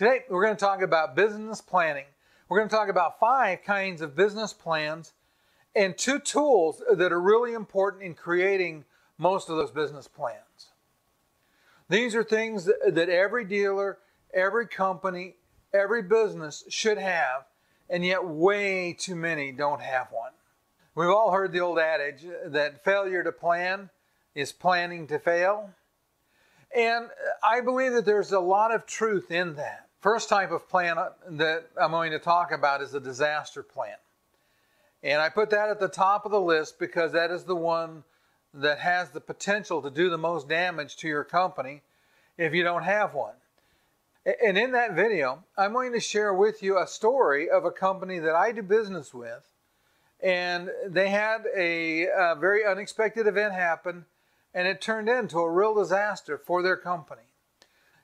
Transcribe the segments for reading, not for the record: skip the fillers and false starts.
Today, we're going to talk about business planning. We're going to talk about 5 kinds of business plans and 2 tools that are really important in creating most of those business plans. These are things that every dealer, every company, every business should have, and yet way too many don't have one. We've all heard the old adage that failure to plan is planning to fail. And I believe that there's a lot of truth in that. First type of plan that I'm going to talk about is a disaster plan. And I put that at the top of the list because that is the one that has the potential to do the most damage to your company if you don't have one. And in that video, I'm going to share with you a story of a company that I do business with, and they had a very unexpected event happen, and it turned into a real disaster for their company.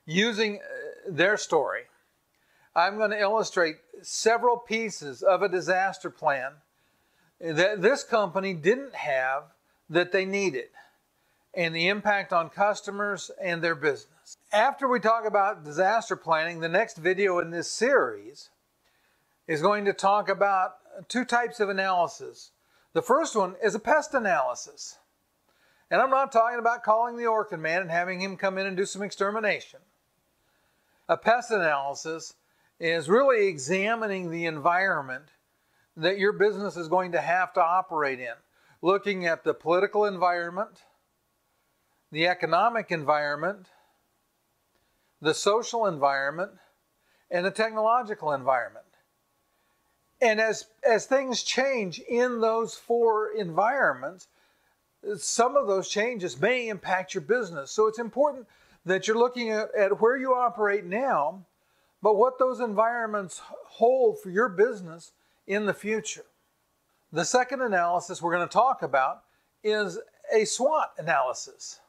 Using their story, I'm going to illustrate several pieces of a disaster plan that this company didn't have that they needed, and the impact on customers and their business. After we talk about disaster planning, the next video in this series is going to talk about 2 types of analysis. The first one is a PEST analysis. And I'm not talking about calling the Orkin man and having him come in and do some extermination. A PEST analysis is really examining the environment that your business is going to have to operate in, looking at the political environment, the economic environment, the social environment, and the technological environment. And as things change in those 4 environments, some of those changes may impact your business. So it's important that you're looking at where you operate now, but what those environments hold for your business in the future. The second analysis we're going to talk about is a SWOT analysis.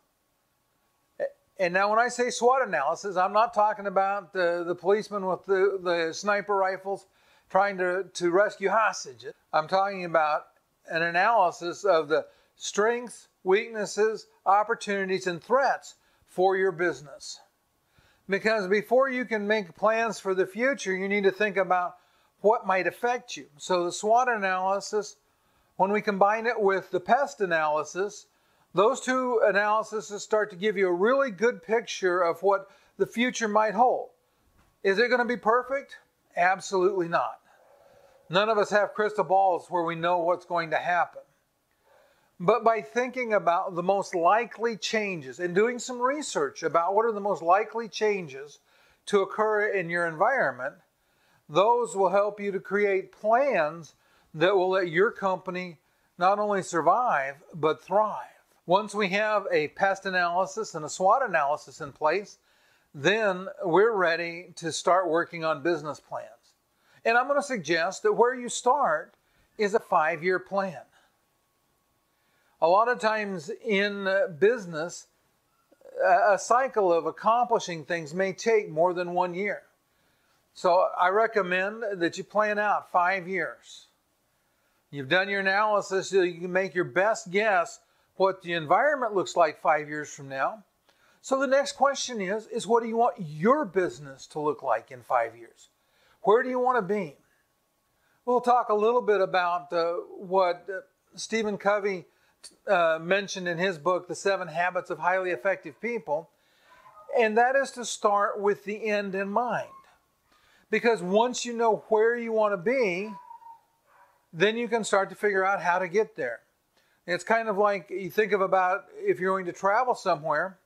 And now when I say SWOT analysis, I'm not talking about the policeman with the sniper rifles trying to rescue hostages. I'm talking about an analysis of the strengths, weaknesses, opportunities, and threats for your business. Because before you can make plans for the future, you need to think about what might affect you. So the SWOT analysis, when we combine it with the PEST analysis, those 2 analyses start to give you a really good picture of what the future might hold. Is it going to be perfect? Absolutely not. None of us have crystal balls where we know what's going to happen. But by thinking about the most likely changes and doing some research about what are the most likely changes to occur in your environment, those will help you to create plans that will let your company not only survive, but thrive. Once we have a PEST analysis and a SWOT analysis in place, then we're ready to start working on business plans. And I'm going to suggest that where you start is a 5-year plan. A lot of times in business, a cycle of accomplishing things may take more than 1 year. So I recommend that you plan out 5 years. You've done your analysis, so you can make your best guess what the environment looks like 5 years from now. So the next question is what do you want your business to look like in 5 years? Where do you want to be? We'll talk a little bit about what Stephen Covey mentioned in his book, The 7 Habits of Highly Effective People. And that is to start with the end in mind. Because once you know where you want to be, then you can start to figure out how to get there. It's kind of like you think about if you're going to travel somewhere,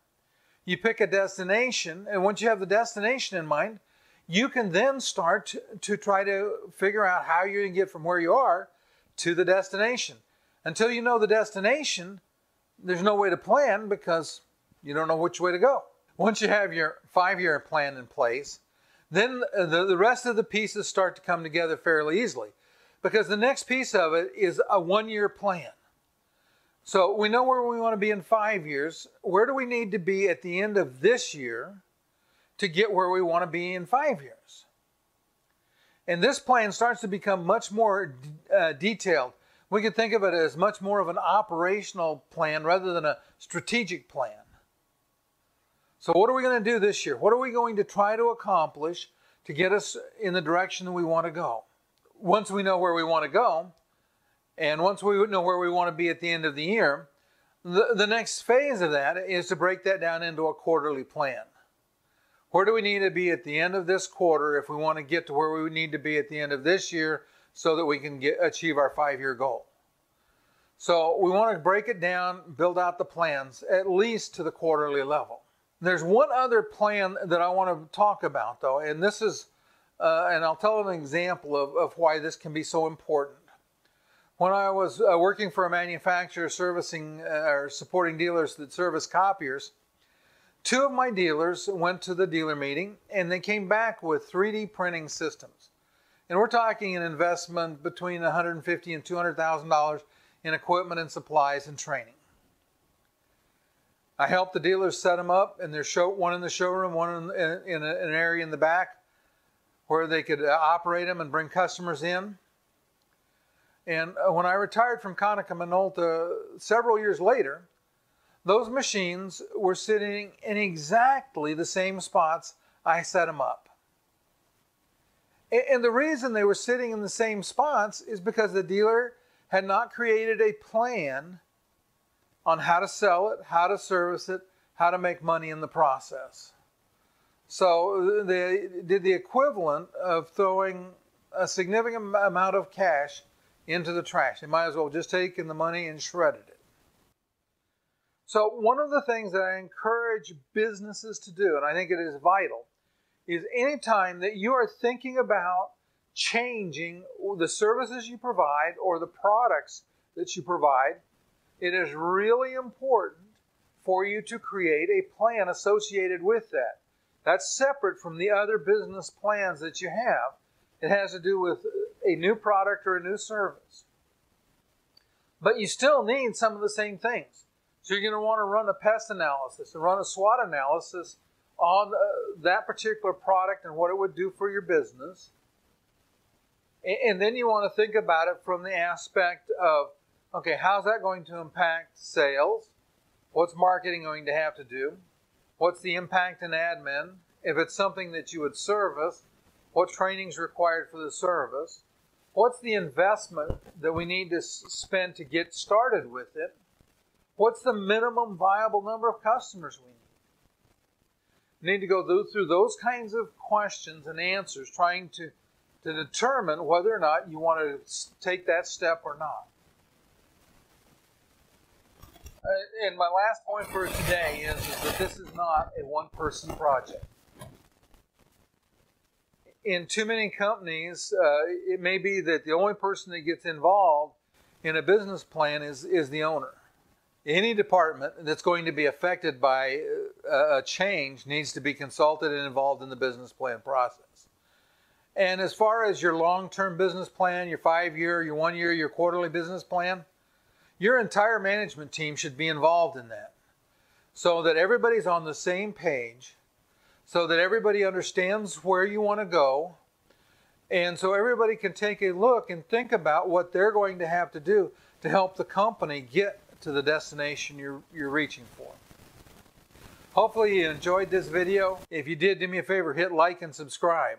you pick a destination, and once you have the destination in mind, you can then start to try to figure out how you're going to get from where you are to the destination. Until you know the destination, there's no way to plan because you don't know which way to go. Once you have your 5-year plan in place, then the rest of the pieces start to come together fairly easily, because the next piece of it is a 1-year plan. So we know where we want to be in 5 years. Where do we need to be at the end of this year to get where we want to be in 5 years? And this plan starts to become much more detailed. We can think of it as much more of an operational plan rather than a strategic plan. So what are we going to do this year? What are we going to try to accomplish to get us in the direction that we want to go. Once we know where we want to go, and once we know where we want to be at the end of the year, the next phase of that is to break that down into a quarterly plan. Where do we need to be at the end of this quarter if we want to get to where we need to be at the end of this year so that we can achieve our five-year goal? So we want to break it down, build out the plans, at least to the quarterly level. There's one other plan that I want to talk about, though, and this is, and I'll tell an example of why this can be so important. When I was working for a manufacturer servicing or supporting dealers that service copiers, two of my dealers went to the dealer meeting, and they came back with 3D printing systems. And we're talking an investment between $150,000 and $200,000 in equipment and supplies and training. I helped the dealers set them up, and there's one in the showroom, one in an area in the back where they could operate them and bring customers in. And when I retired from Konica Minolta several years later, those machines were sitting in exactly the same spots I set them up. And the reason they were sitting in the same spots is because the dealer had not created a plan on how to sell it, how to service it, how to make money in the process. So they did the equivalent of throwing a significant amount of cash into the trash. They might as well just taken the money and shredded it. So one of the things that I encourage businesses to do, and I think it is vital, is any time that you are thinking about changing the services you provide or the products that you provide, it is really important for you to create a plan associated with that. That's separate from the other business plans that you have. It has to do with a new product or a new service. But you still need some of the same things. So you're going to want to run a PEST analysis and run a SWOT analysis on that particular product and what it would do for your business. And then you want to think about it from the aspect of, okay, how's that going to impact sales? What's marketing going to have to do? What's the impact in admin? If it's something that you would service, what training is required for the service? What's the investment that we need to spend to get started with it? What's the minimum viable number of customers we need? We need to go through those kinds of questions and answers, trying to determine whether or not you want to take that step or not. And my last point for today is that this is not a one-person project. In too many companies, it may be that the only person that gets involved in a business plan is the owner. Any department that's going to be affected by a change needs to be consulted and involved in the business plan process. And as far as your long-term business plan, your five-year, your one-year, your quarterly business plan, your entire management team should be involved in that so that everybody's on the same page, so that everybody understands where you want to go, and so everybody can take a look and think about what they're going to have to do to help the company get to the destination you're reaching for. Hopefully you enjoyed this video. If you did, do me a favor, hit like and subscribe.